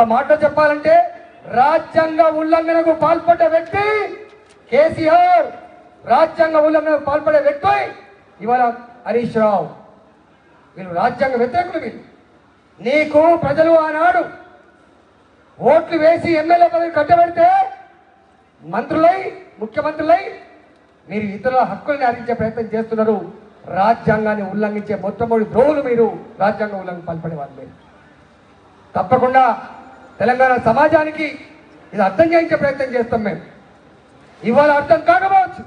రాజ్యాంగ ఉల్లంఘనకు పాల్పడ్డ వ్యక్తి కేసీఆర్, రాజ్యాంగ ఉల్లంఘనకు పాల్పడే వ్యక్తి ఇవాళ హరీష్ రావు. వీళ్ళు రాజ్యాంగ వ్యతిరేకులు. వీళ్ళు నీకు ప్రజలు ఆనాడు ఓట్లు వేసి ఎమ్మెల్యే పదవి కట్టబెడితే మంత్రులై ముఖ్యమంత్రులై మీరు ఇతరుల హక్కుల్ని హరించే ప్రయత్నం చేస్తున్నారు. రాజ్యాంగాన్ని ఉల్లంఘించే మొట్టమొదటి ద్రోహులు మీరు, రాజ్యాంగ ఉల్లంఘన పాల్పడే వాళ్ళు మీరు. తప్పకుండా తెలంగాణ సమాజానికి ఇది అర్థం చేయించే ప్రయత్నం చేస్తాం మేము. ఇవాళ అర్థం కాకపోవచ్చు,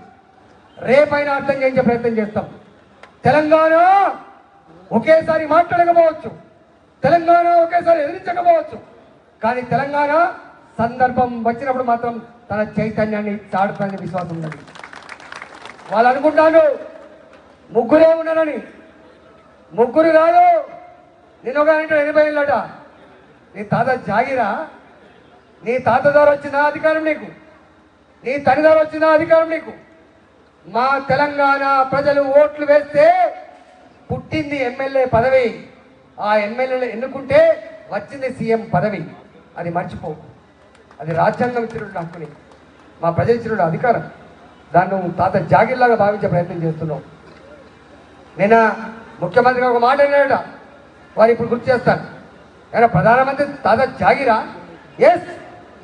రేపైనా అర్థం చేయించే ప్రయత్నం చేస్తాం. తెలంగాణ ఒకేసారి మాట్లాడకపోవచ్చు, తెలంగాణ ఒకేసారి ఎదిరించకపోవచ్చు, కానీ తెలంగాణ సందర్భం వచ్చినప్పుడు మాత్రం తన చైతన్యాన్ని చాటుతానని విశ్వాసం ఉన్నది. వాళ్ళు అనుకుంటాను ముగ్గురే ఉన్నానని. ముగ్గురు రాదు, నేను ఒక 80 ఏళ్ళట. నీ తాత జాగిరా, నీ తాత ద్వారా వచ్చిన అధికారం నీకు, నీ తల్లి ద్వారా వచ్చిన అధికారం నీకు. మా తెలంగాణ ప్రజలు ఓట్లు వేస్తే పుట్టింది ఎమ్మెల్యే పదవి, ఆ ఎమ్మెల్యేలు ఎన్నుకుంటే వచ్చింది సీఎం పదవి. అది మర్చిపో. అది రాజ్యాంగం ఇచ్చినటువంటి హక్కుని, మా ప్రజలు ఇచ్చినటువంటి అధికారం. దాన్ని నువ్వు తాత జాగిర్లాగా భావించే ప్రయత్నం చేస్తున్నావు. నిన్న ముఖ్యమంత్రి ఒక మాట అన్నాడట, వారు ఇప్పుడు గుర్తు చేస్తాను. కానీ ప్రధానమంత్రి తాత జాగిరా? ఎస్,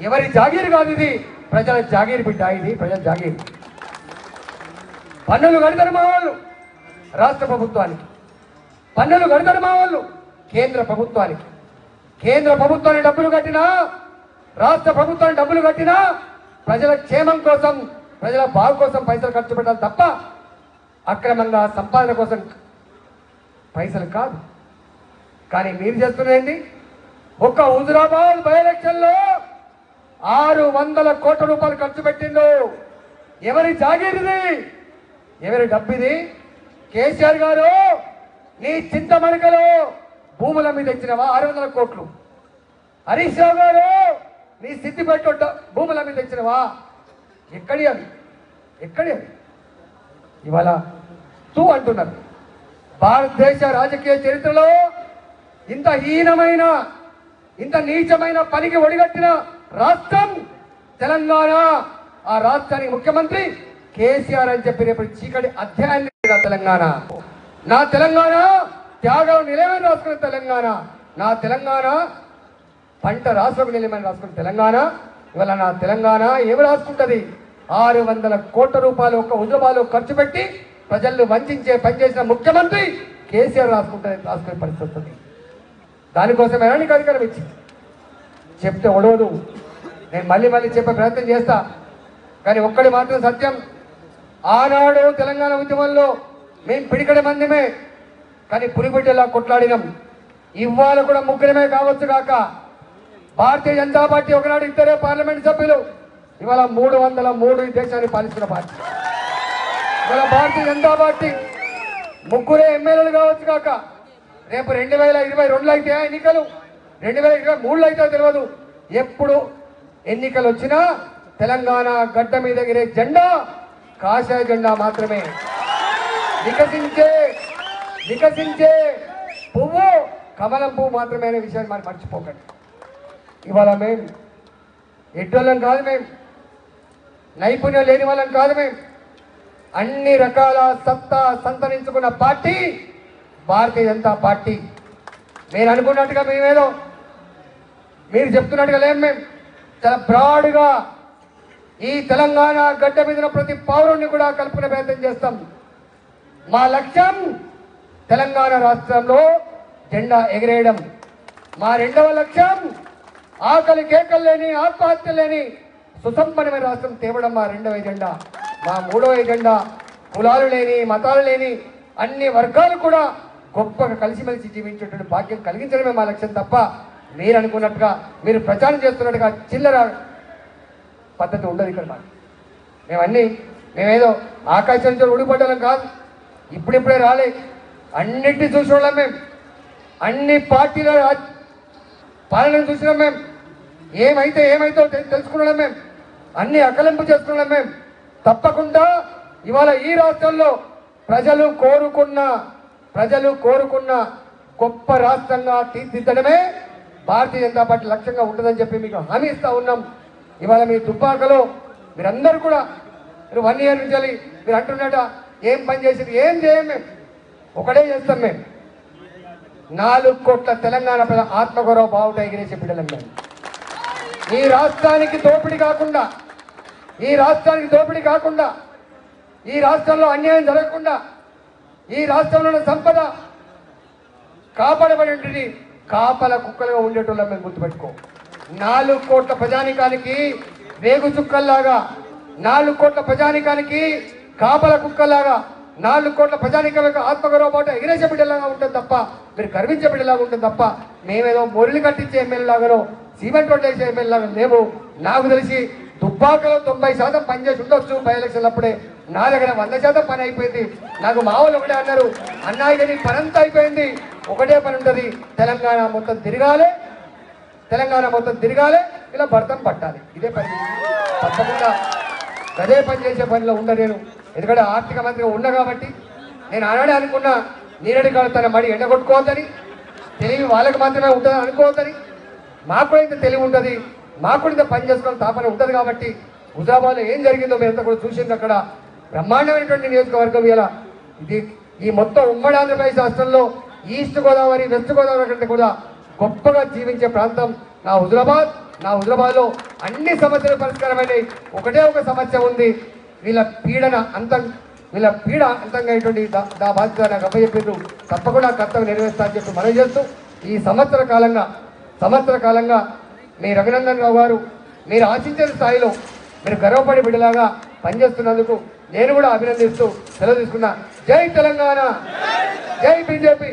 ఎవరి జాగీరు కాదు ఇది, ప్రజల జాగీరు బిడ్డ ఇది, ప్రజల జాగీరు. పన్నులు కడతారు మా వాళ్ళు రాష్ట్ర ప్రభుత్వానికి, పన్నులు కడతారు మా వాళ్ళు కేంద్ర ప్రభుత్వానికి. కేంద్ర ప్రభుత్వానికి డబ్బులు కట్టినా, రాష్ట్ర ప్రభుత్వానికి డబ్బులు కట్టినా ప్రజల క్షేమం కోసం, ప్రజల బాగు కోసం పైసలు ఖర్చు పెట్టాలి తప్ప అక్రమంగా సంపాదన కోసం పైసలు కాదు. కానీ మీరు చేస్తున్నది ఒక్క హుజురాబాద్ బై ఎలక్షన్లో 600 కోట్ల రూపాయలు ఖర్చు పెట్టిండు. ఎవరి జాగీరిది, ఎవరి డబ్బిది? కేసీఆర్ గారు నీ చింతమణికలో భూముల మీద ఇచ్చినవా 600 కోట్లు? హరీష్ రావు గారు నీ సిద్ధిపేట భూముల మీద ఇచ్చినవా? ఎక్కడి అది, ఎక్కడి అది? ఇవాళ తూ అంటున్నారు. భారతదేశ రాజకీయ చరిత్రలో ఇంత హీనమైన, ఇంత నీచమైన పనికి ఒడిగట్టిన రాష్ట్రం తెలంగాణ. ఆ రాష్ట్రానికి ముఖ్యమంత్రి కేసీఆర్ అని చెప్పి రేపటి చీకటి అధ్యాయాన్ని తెలంగాణ, నా తెలంగాణ, త్యాగం నిలయమని రాసుకున్న తెలంగాణ, నా తెలంగాణ, పంట రాసుకు నిలయమని రాసుకున్న తెలంగాణ, ఇవాళ నా తెలంగాణ ఏమి రాసుకుంటుంది? 600 కోట్ల రూపాయలు ఒక్క హుజురాబాద్లో ఖర్చు పెట్టి ప్రజలను వంచే పనిచేసిన ముఖ్యమంత్రి కేసీఆర్ రాసుకునే పరిస్థితి వస్తుంది. దానికోసమే నీకు అధికారం ఇచ్చింది. చెప్తే ఒడవదు, నేను మళ్ళీ మళ్ళీ చెప్పే ప్రయత్నం చేస్తా. కానీ ఒక్కడి మాత్రం సత్యం, ఆనాడు తెలంగాణ ఉద్యమంలో మేము పిడికడి మందిమే, కానీ పులిబిడ్డలా కొట్లాడినాం. ఇవాళ కూడా ముగ్గురమే కావచ్చు కాక, భారతీయ జనతా పార్టీ ఒకనాడు 2 పార్లమెంట్ సభ్యులు, ఇవాళ 303 ఈ దేశాన్ని పాలిస్తున్న పార్టీ. ఇవాళ భారతీయ జనతా పార్టీ 3 ఎమ్మెల్యేలు కావచ్చు కాక, రేపు 2022 అయితే ఎన్నికలు, 2023 అయితే తెలియదు. ఎప్పుడు ఎన్నికలు వచ్చినా తెలంగాణ గడ్డ మీద ఎగిరే జెండా కాషాయ జెండా మాత్రమే. వికసించే వికసించే పువ్వు కమలం పువ్వు మాత్రమే అనే విషయాన్ని మనం మర్చిపోకండి. ఇవాళ మేము ఎడ్డోళ్ళం కాదు, మేము నైపుణ్యం లేని వాళ్ళం కాదు, మేము అన్ని రకాల సత్తా సంతరించుకున్న పార్టీ భారతీయ జనతా పార్టీ. మీరు అనుకున్నట్టుగా మేమేదో, మీరు చెప్తున్నట్టుగా లేము. మేము చాలా బ్రాడ్గా ఈ తెలంగాణ గడ్డ మీద ప్రతి పౌరుణ్ణి కూడా కలుపుకునే ప్రయత్నం చేస్తాం. మా లక్ష్యం తెలంగాణ రాష్ట్రంలో జెండా ఎగిరేయడం. మా రెండవ లక్ష్యం ఆకలి కేకలు లేని, ఆత్మహత్యలు లేని సుసంపన్నమైన రాష్ట్రం తేవడం మా రెండవ ఎజెండా. మా మూడవ ఎజెండా కులాలు లేని, మతాలు లేని, అన్ని వర్గాలు కూడా గొప్పగా కలిసిమెలిసి జీవించేటువంటి భాగ్యం కలిగించడమే మా లక్ష్యం తప్ప మీరు అనుకున్నట్టుగా, మీరు ప్రచారం చేస్తున్నట్టుగా చిల్లర పద్ధతి ఉండదు ఇక్కడ మాకు. మేమేదో ఆకాశం నుంచి ఉడిపడ్డం కాదు, ఇప్పుడిప్పుడే రాలే, అన్నింటినీ చూసిన మేము, అన్ని పార్టీల పాలనను చూసినాం మేము, ఏమైతే ఏమైతే తెలుసుకున్నాం మేము, అన్ని అకలింపు చేసుకున్నాం మేము. తప్పకుండా ఇవాళ ఈ రాష్ట్రంలో ప్రజలు కోరుకున్న గొప్ప రాష్ట్రంగా తీర్చిదిద్దడమే भारतीय जनता पार्टी लक्ष्य उठदनि हामी इस्ता उन्नाम। इवाल मी दुब्बाकलो मीरंदरू कूडा 1 इयर नुंचि मीरु अंटुन्नट एं पनि चेसिंदि एं चेयम मेमु ओकटे चेस्ताम मेमु 4 कोट्ल तेलंगाण प्रजा आत्मगौरव बावुट एगिरेसि बिड्डलम मेमु। ई राष्ट्रानिकि दोपिडी काकुंडा ఈ రాష్ట్రంలో అన్యాయం జరగకుండా ఈ రాష్ట్రంలోని సంపద కాపాడబడేంటిది కాపల కుక్కలుగా ఉండేటోళ్ళని మనం గుర్తుపెట్టుకో। 4 కోట్ల ప్రజానికానికి వేగు చుక్కల్లాగా 4 కోట్ల ప్రజానికానికి కాపల కుక్కలాగా 4 కోట్ల ప్రజానికానికి ఆత్మగౌరవ బాట ఎగిరేసే బిడ్డలాగా ఉంటుంది తప్ప మీరు గర్వించే బిడ్డలాగా ఉంటుంది తప్ప మేమేదో మొరలు కట్టించే ఎమ్మెల్యే లాగానో సిమెంట్ కొట్టేసే ఎమ్మెల్యే లాగా లేవు। నాకు తెలిసి దుబ్బాకలో 90% పనిచేసి ఉండొచ్చు బై ఎలక్షన్ల అప్పుడే। నా దగ్గర 100% పని అయిపోయింది। నాకు మావోలు ఒకటే అన్నారు అన్నా ఇది పనంతా అయిపోయింది ఒకటే పని ఉంటుంది తెలంగాణ మొత్తం తిరగాలి ఇలా భర్తం పట్టాలి ఇదే పని తప్పకుండా అదే పని చేసే పనిలో ఉండ నేను ఎందుకంటే ఆర్థిక మంత్రిగా ఉన్నా కాబట్టి నేను ఆనాడే అనుకున్నా నీరడి కడతాను మడి ఎండగొట్టుకోవద్దని తెలివి వాళ్ళకి మాత్రమే ఉంటుంది అనుకోవద్దని మాకు కూడా ఇంత తెలివి ఉంటుంది మాకు కూడా ఇంత పని చేసుకునే తాపన ఉంటుంది కాబట్టి హుజారాబాద్లో ఏం జరిగిందో మేమంతా కూడా చూసింది అక్కడ బ్రహ్మాండమైనటువంటి నియోజకవర్గం ఇలా ఇది ఈ మొత్తం ఉమ్మడి ఆంధ్రప్రదేశ్ రాష్ట్రంలో ఈస్ట్ గోదావరి వెస్ట్ గోదావరి కంటే కూడా గొప్పగా జీవించే ప్రాంతం నా హుజురాబాద్। నా హుజురాబాద్లో అన్ని సమస్యలు పరిష్కారమైనవి ఒకటే ఒక సమస్య ఉంది వీళ్ళ పీడ అంతంగైనటువంటి నా బాధ్యత నాకు అప్పచెప్పిండ్రు తప్పకుండా కర్తవ్యం నెరవేరుస్తా అని చెప్పి మనం చేస్తూ ఈ సంవత్సర కాలంగా మీ రఘునందన్ రావు గారు మీరు ఆశించిన స్థాయిలో మీరు గర్వపడి బిడ్డలాగా పనిచేస్తున్నందుకు నేను కూడా అభినందిస్తూ సెలవు తీసుకున్నా। జై తెలంగాణ, జై బీజేపీ।